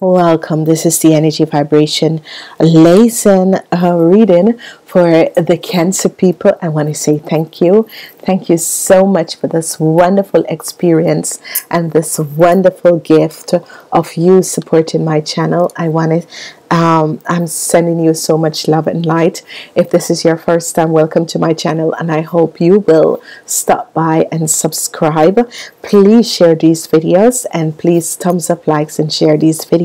Welcome. This is the energy vibration lesson reading for the Cancer people. I want to say thank you. Thank you so much for this wonderful experience and this wonderful gift of you supporting my channel. I want to, I'm sending you so much love and light. If this is your first time, welcome to my channel, and I hope you will stop by and subscribe. Please share these videos and please thumbs up, likes, and share these videos.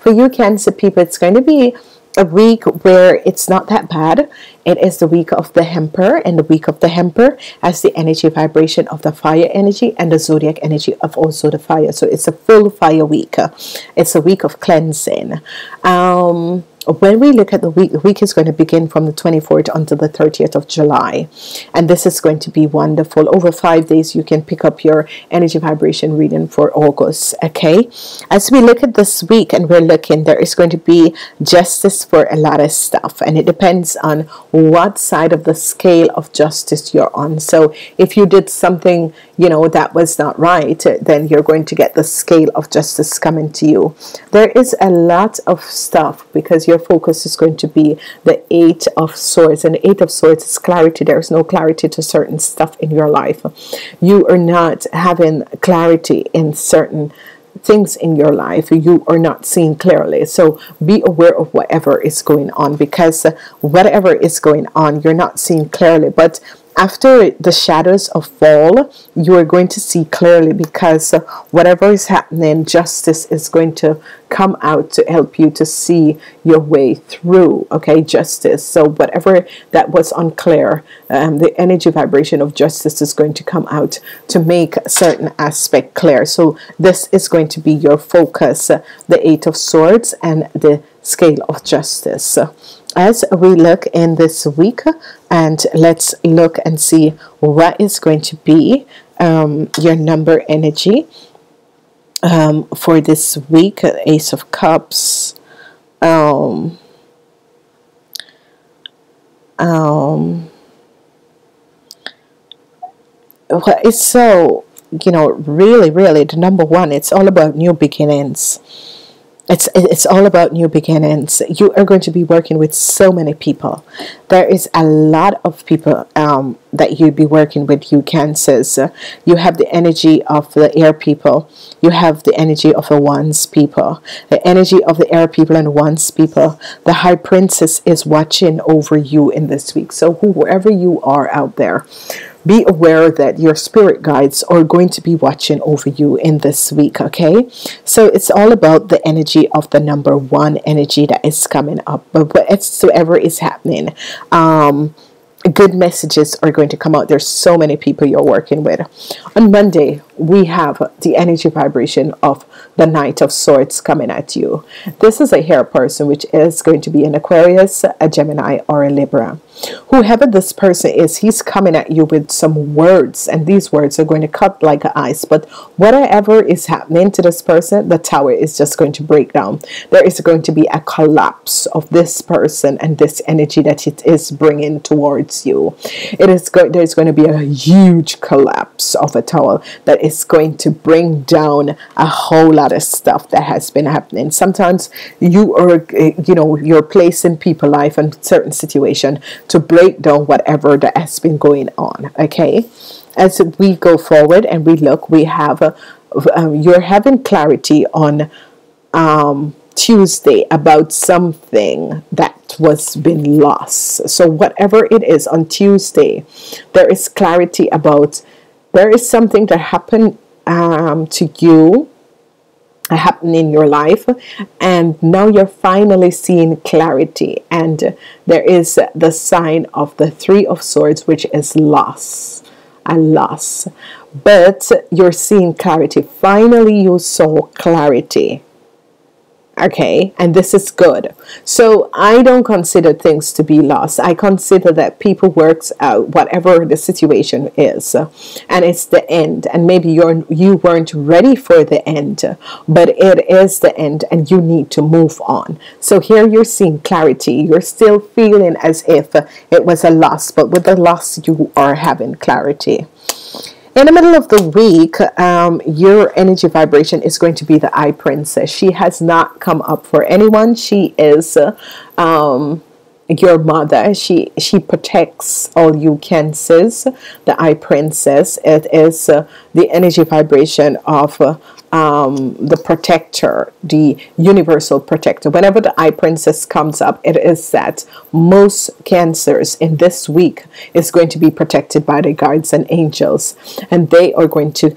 For you Cancer people, it's going to be a week where it's not that bad. It is the week of the hamper, and the week of the hamper has the energy vibration of the fire energy and the zodiac energy of also the fire. So it's a full fire week. It's a week of cleansing. When we look at the week is going to begin from the 24th until the 30th of July. And this is going to be wonderful. Over 5 days, you can pick up your energy vibration reading for August, okay? As we look at this week and we're looking, there is going to be justice for a lot of stuff. And it depends on what side of the scale of justice you're on. So if you did something, you know, that was not right, then you're going to get the scale of justice coming to you. There is a lot of stuff because you're focus is going to be the Eight of Swords, and the Eight of Swords is clarity. There is no clarity to certain stuff in your life. You are not having clarity in certain things in your life. You are not seeing clearly, so be aware of whatever is going on, because whatever is going on, you're not seeing clearly. But after the shadows of fall, you are going to see clearly, because whatever is happening, justice is going to come out to help you to see your way through, okay? Justice. So whatever that was unclear, the energy vibration of justice is going to come out to make a certain aspect clear. So this is going to be your focus, the Eight of Swords and the scale of justice. As we look in this week, and let's look and see what is going to be your number energy for this week. Ace of Cups, it's so, you know, really the number one, it's all about new beginnings. It's all about new beginnings. You are going to be working with so many people. There is a lot of people that you'll be working with, you Cancers. You have the energy of the air people. You have the energy of the wands people. The energy of the air people and wands people. The High Princess is watching over you in this week. So whoever you are out there, be aware that your spirit guides are going to be watching over you in this week, okay? So it's all about the energy of the number one energy that is coming up. But whatsoever is happening, good messages are going to come out. There's so many people you're working with. On Monday, we have the energy vibration of the Knight of Swords coming at you. This is a hair person, which is going to be an Aquarius, a Gemini, or a Libra. Whoever this person is, he's coming at you with some words, and these words are going to cut like ice. But whatever is happening to this person, the tower is just going to break down. There is going to be a collapse of this person and this energy that it is bringing towards you. There's going to be a huge collapse of a tower that is going to bring down a whole lot of stuff that has been happening. Sometimes you are, you know, you're placing people's life in certain situation to break down whatever that has been going on, okay? As we go forward and we look, we have you're having clarity on Tuesday about something that was been lost. So whatever it is on Tuesday, there is clarity about, there is something that happened to you, happened in your life, and now you're finally seeing clarity. And there is the sign of the Three of Swords, which is loss, a loss. But you're seeing clarity. Finally, you saw clarity. Okay, and this is good. So I don't consider things to be lost. I consider that people works out whatever the situation is, and it's the end. And maybe you weren't ready for the end, but it is the end, and you need to move on. So here you're seeing clarity. You're still feeling as if it was a loss, but with the loss, you are having clarity. In the middle of the week, your energy vibration is going to be the Eye Princess. She has not come up for anyone. She is your mother. She protects all you cancers. The Eye Princess, it is the energy vibration of the protector, the universal protector. Whenever the Eye Princess comes up, it is that most cancers in this week is going to be protected by the guards and angels, and they are going to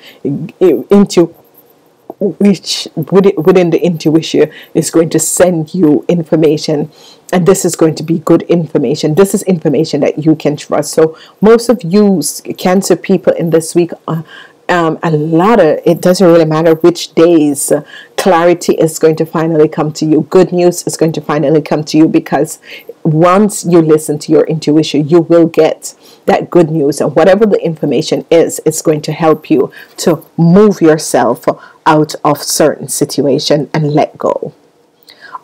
within the intuition is going to send you information, and this is going to be good information. This is information that you can trust. So most of you Cancer people in this week are it doesn't really matter which days, clarity is going to finally come to you. Good news is going to finally come to you, because once you listen to your intuition, you will get that good news, and whatever the information is, it's going to help you to move yourself out of certain situation and let go.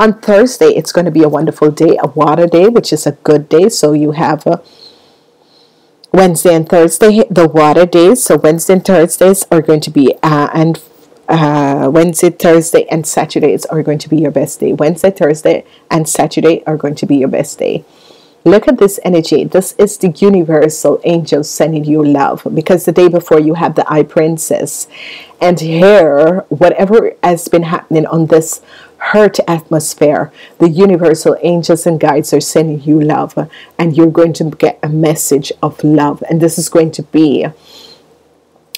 On Thursday, it's going to be a wonderful day, a water day, which is a good day. So you have a Wednesday and Thursday, the water days. So Wednesday and Thursdays are going to be Wednesday, Thursday, and Saturdays are going to be your best day. Wednesday, Thursday, and Saturday are going to be your best day. Look at this energy. This is the universal angels sending you love, because the day before you have the Eye Princess, and here whatever has been happening on this hurt atmosphere, the universal angels and guides are sending you love, and you're going to get a message of love, and this is going to be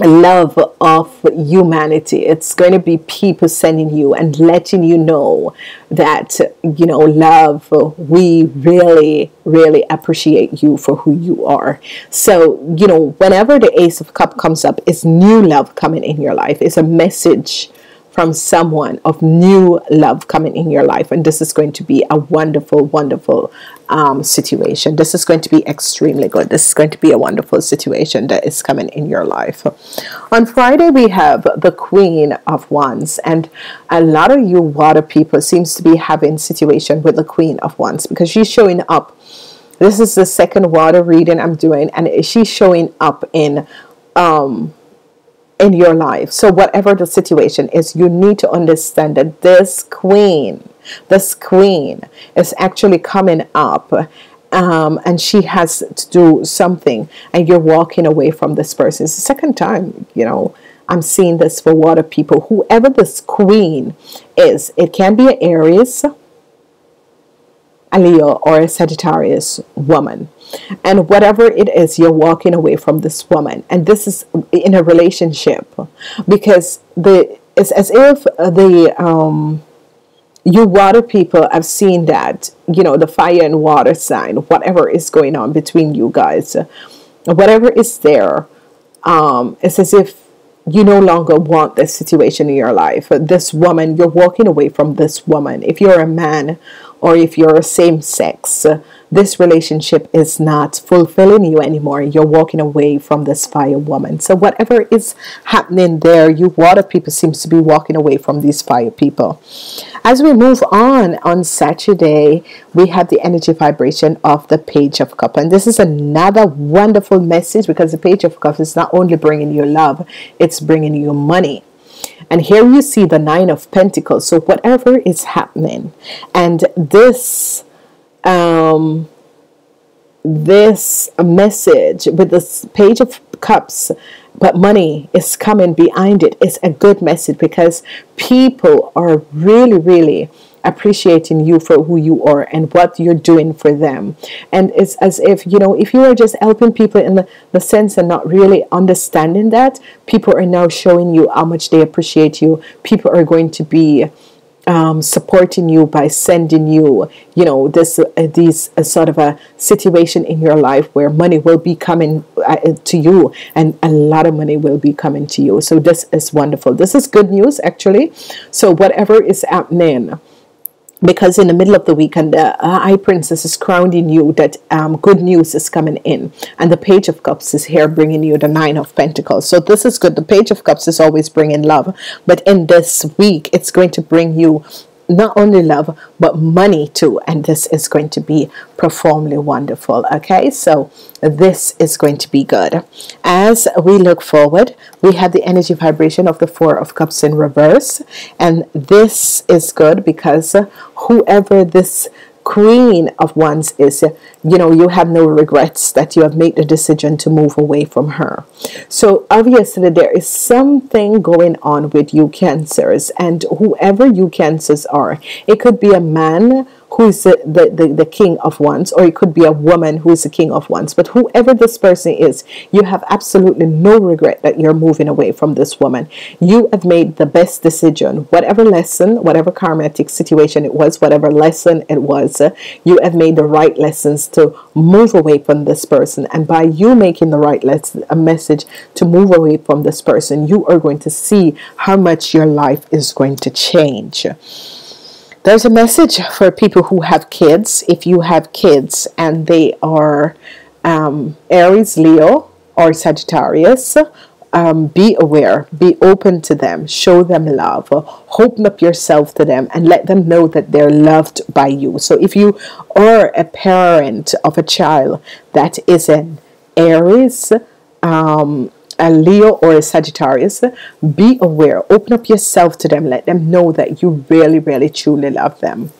love of humanity. It's going to be people sending you and letting you know that, you know, love, we really appreciate you for who you are. So, you know, whenever the Ace of Cups comes up, it's new love coming in your life. It's a message from someone of new love coming in your life, and this is going to be a wonderful situation. This is going to be extremely good. This is going to be a wonderful situation that is coming in your life. On Friday, we have the Queen of Wands, and a lot of you water people seems to be having situation with the Queen of Wands, because she's showing up. This is the second water reading I'm doing, and she's showing up in your life. So whatever the situation is, you need to understand that this queen is actually coming up, and she has to do something, and you're walking away from this person. It's the second time, you know, I'm seeing this for water people. Whoever this queen is, it can be an Aries, a Leo, or a Sagittarius woman, and whatever it is, you're walking away from this woman, and this is in a relationship, because it's as if the you water people have seen that, you know, the fire and water sign, whatever is going on between you guys, whatever is there, it's as if you no longer want this situation in your life. This woman, you're walking away from this woman. If you're a man, or if you're same sex, this relationship is not fulfilling you anymore. You're walking away from this fire woman. So whatever is happening there, you water people seems to be walking away from these fire people. As we move on Saturday, we have the energy vibration of the Page of Cups, and this is another wonderful message, because the Page of Cups is not only bringing you love, it's bringing you money. And here you see the Nine of Pentacles. So whatever is happening, and this message with this Page of Cups, but money is coming behind it, is a good message, because people are really appreciating you for who you are and what you're doing for them. And it's as if, you know, if you are just helping people in the sense and not really understanding that, people are now showing you how much they appreciate you. People are going to be supporting you by sending you, you know, these sort of a situation in your life where money will be coming to you, and a lot of money will be coming to you. So this is wonderful. This is good news, actually. So whatever is happening, because in the middle of the weekend, the Eye Princess is crowning you that good news is coming in, and the Page of Cups is here bringing you the Nine of Pentacles. So this is good. The Page of Cups is always bringing love, but in this week, it's going to bring you not only love but money too, and this is going to be profoundly wonderful. Okay, so this is going to be good. As we look forward, we have the energy vibration of the Four of Cups in reverse, and this is good because whoever this Queen of Wands is, you know, you have no regrets that you have made the decision to move away from her. So obviously there is something going on with you Cancers, and whoever you Cancers are, it could be a man who is the King of Wands, or it could be a woman who is the King of Wands. But whoever this person is, you have absolutely no regret that you're moving away from this woman. You have made the best decision. Whatever lesson, whatever karmatic situation it was, whatever lesson it was, you have made the right lessons to move away from this person. And by you making the right lesson, a message to move away from this person, you are going to see how much your life is going to change. There's a message for people who have kids. If you have kids and they are Aries, Leo, or Sagittarius, be aware, be open to them, show them love, open up yourself to them, and let them know that they're loved by you. So if you are a parent of a child that is an Aries, a Leo, or a Sagittarius, be aware, open up yourself to them, let them know that you really, really, truly love them.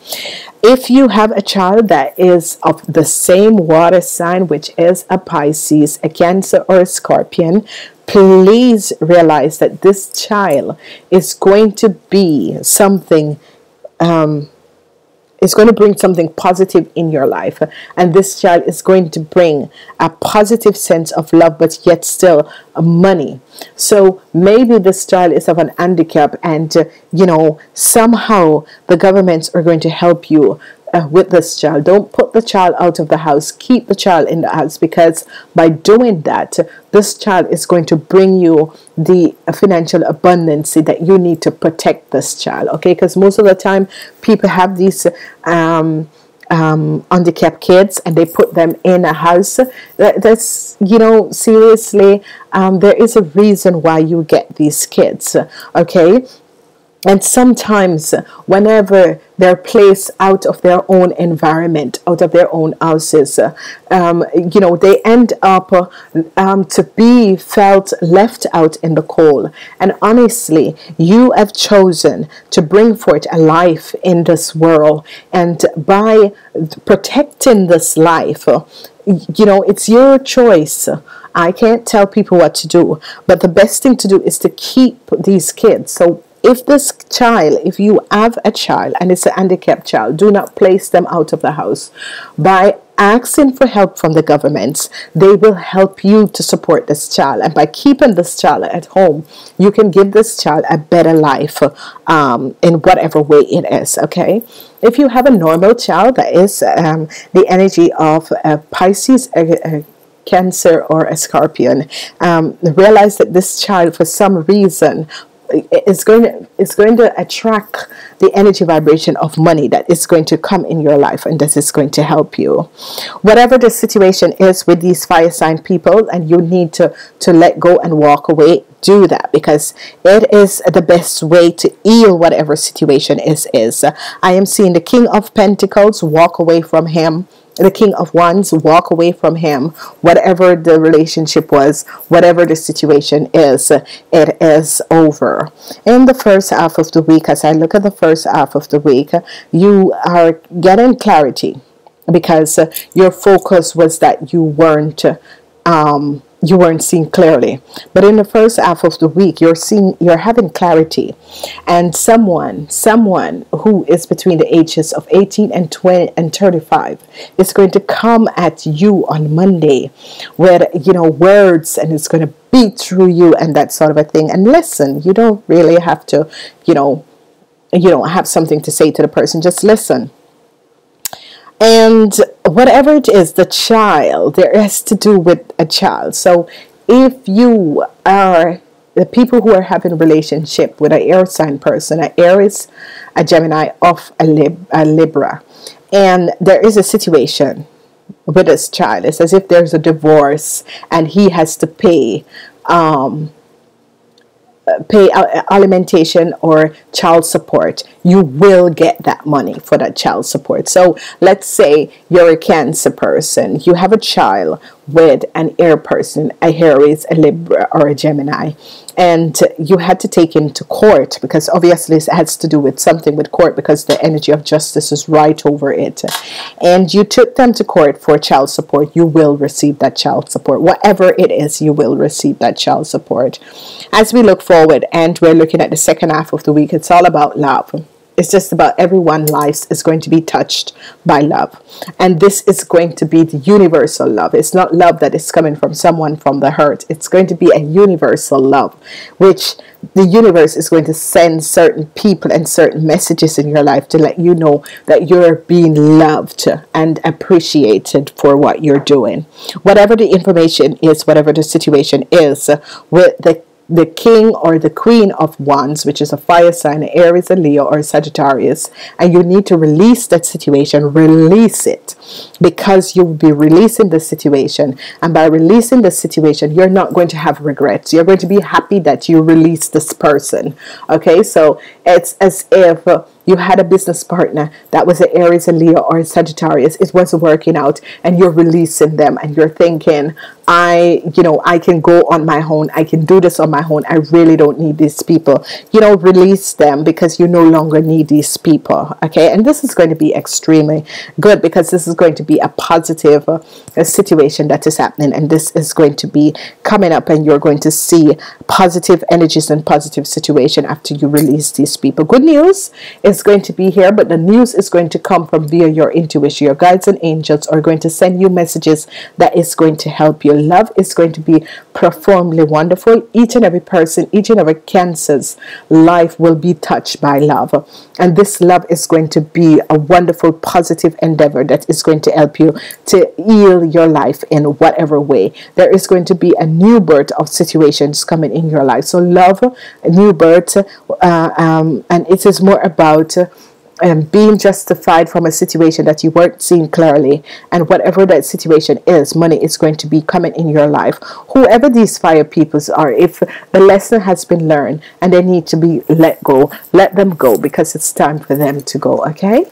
If you have a child that is of the same water sign, which is a Pisces, a Cancer, or a Scorpion, please realize that this child is going to be something, it's going to bring something positive in your life, and this child is going to bring a positive sense of love, but yet still money. So maybe this child is of an handicap, and you know, somehow the governments are going to help you with this child. Don't put the child out of the house, keep the child in the house, because by doing that, this child is going to bring you the financial abundance that you need to protect this child. Okay, because most of the time people have these handicapped kids and they put them in a house. That's, you know, seriously, there is a reason why you get these kids. Okay, and sometimes whenever they're placed out of their own environment, out of their own houses, you know, they end up to be felt left out in the cold. And honestly, you have chosen to bring forth a life in this world, and by protecting this life, you know, it's your choice. I can't tell people what to do, but the best thing to do is to keep these kids. So if this child, if you have a child and it's a handicapped child, do not place them out of the house. By asking for help from the governments, they will help you to support this child. And by keeping this child at home, you can give this child a better life in whatever way it is. Okay, if you have a normal child that is the energy of Pisces, Cancer, or a Scorpion, realize that this child, for some reason, it's going to attract the energy vibration of money that is going to come in your life, and this is going to help you. Whatever the situation is with these fire sign people, and you need to let go and walk away, do that, because it is the best way to heal whatever situation is. I am seeing the King of Pentacles, walk away from him. The King of Wands, walk away from him. Whatever the relationship was, whatever the situation is, it is over. In the first half of the week, as I look at the first half of the week, you are getting clarity, because your focus was that you weren't seeing clearly. But in the first half of the week, you're having clarity, and someone who is between the ages of 18 and 20 and 35 is going to come at you on Monday with, you know, words, and it's going to beat through you and that sort of a thing. And listen, you don't really have to, you don't have something to say to the person, just listen. And whatever it is, the child, there has to do with a child. So if you are the people who are having a relationship with an air sign person, an Aries, a Gemini, of a Libra, and there is a situation with this child, it's as if there's a divorce and he has to pay alimentation or child support, you will get that money for that child support. So let's say you're a cancer person, you have a child with an air person, a Aries, a Libra, or a Gemini, and you had to take him to court, because obviously it has to do with something with court, because the energy of justice is right over it, and you took them to court for child support, you will receive that child support. Whatever it is, you will receive that child support. As we look forward and we're looking at the second half of the week, it's all about love. It's just about everyone's lives is going to be touched by love. And this is going to be the universal love. It's not love that is coming from someone from the hurt. It's going to be a universal love, which the universe is going to send certain people and certain messages in your life to let you know that you're being loved and appreciated for what you're doing. Whatever the information is, whatever the situation is, with the king or the queen of wands, which is a fire sign, an Aries, a Leo, or a Sagittarius, and you need to release that situation, release it, because you will be releasing the situation, and by releasing the situation, you're not going to have regrets. You're going to be happy that you released this person. Okay, so it's as if you had a business partner that was an Aries, a Leo, or a Sagittarius. It wasn't working out, and you're releasing them, and you're thinking, I can go on my own. I can do this on my own. I really don't need these people. You know, release them, because you no longer need these people. Okay, and this is going to be extremely good, because this is going to be a positive situation that is happening, and this is going to be coming up, and you're going to see positive energies and positive situation after you release these people. Good news is going to be here, but the news is going to come from via your intuition. Your guides and angels are going to send you messages that is going to help you. Love is going to be profoundly wonderful. Each and every person, each and every Cancer's life will be touched by love, and this love is going to be a wonderful positive endeavor that is going to help you to heal your life in whatever way. There is going to be a new birth of situations coming in your life. So love, a new birth, and it is more about being justified from a situation that you weren't seeing clearly, and whatever that situation is, money is going to be coming in your life. Whoever these fire peoples are, if the lesson has been learned and they need to be let go, let them go, because it's time for them to go. Okay,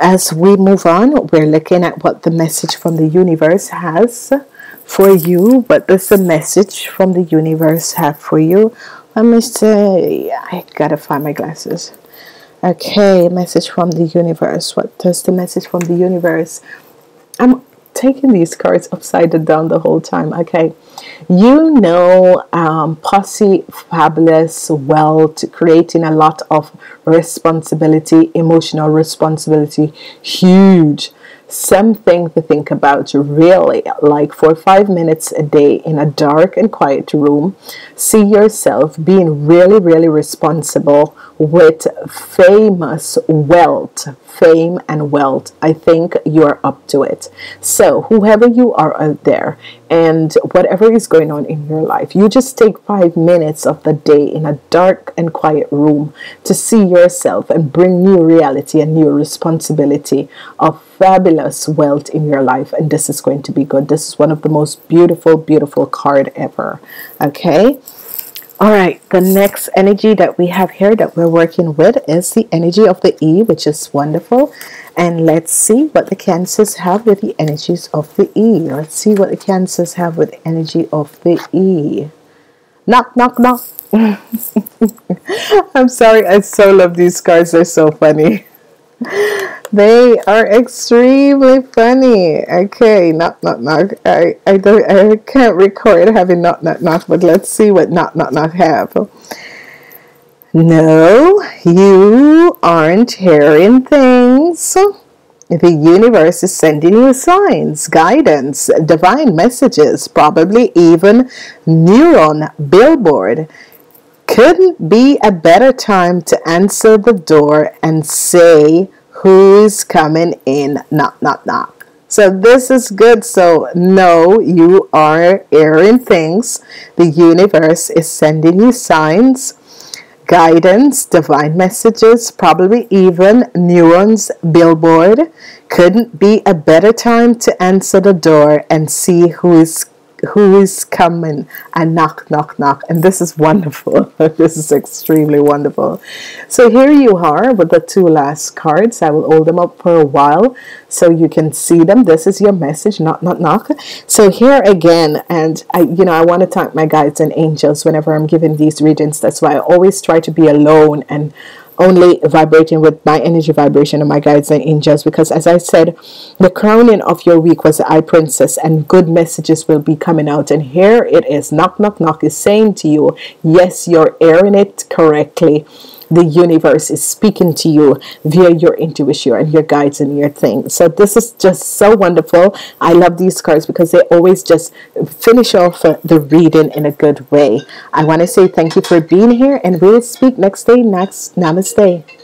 as we move on, we're looking at what the message from the universe has for you. What does the message from the universe have for you? Let me say, I gotta find my glasses. Okay, message from the universe. What does the message from the universe? I'm taking these cards upside down the whole time. Okay, you know, posse, fabulous, wealth, creating a lot of responsibility, emotional responsibility, huge. Something to think about, really, like for 5 minutes a day in a dark and quiet room. See yourself being really, really responsible with famous wealth, fame and wealth. I think you are up to it. So whoever you are out there and whatever is going on in your life, you just take 5 minutes of the day in a dark and quiet room to see yourself and bring new reality and new responsibility of fabulous wealth in your life, and this is going to be good. This is one of the most beautiful, beautiful card ever. Okay, all right, the next energy that we have here that we're working with is the energy of the E, which is wonderful. And let's see what the Cancers have with the energies of the E. Let's see what the Cancers have with the energy of the E. Knock, knock, knock. I'm sorry, I so love these cards. They're so funny. They are extremely funny. Okay, knock, knock, knock. I can't record having knock, knock, knock, but let's see what knock, knock, knock have. No, you aren't hearing things. The universe is sending you signs, guidance, divine messages, probably even neuron billboard. Couldn't be a better time to answer the door and say who's coming in, knock, knock, knock. So this is good. So no, you are hearing things. The universe is sending you signs, guidance, divine messages, probably even neurons, billboard. Couldn't be a better time to answer the door and see who is who is coming and knock, knock, knock. And this is wonderful. This is extremely wonderful. So here you are with the two last cards. I will hold them up for a while so you can see them. This is your message, knock, knock, knock. So here again, and I want to thank my guides and angels whenever I'm giving these readings. That's why I always try to be alone and only vibrating with my energy vibration and my guides and angels, because as I said, the crowning of your week was the I Princess, and good messages will be coming out. And here it is, knock, knock, knock is saying to you, yes, you're airing it correctly. The universe is speaking to you via your intuition and your guides and your things. So this is just so wonderful. I love these cards because they always just finish off the reading in a good way. I want to say thank you for being here, and we'll speak next day. Namaste.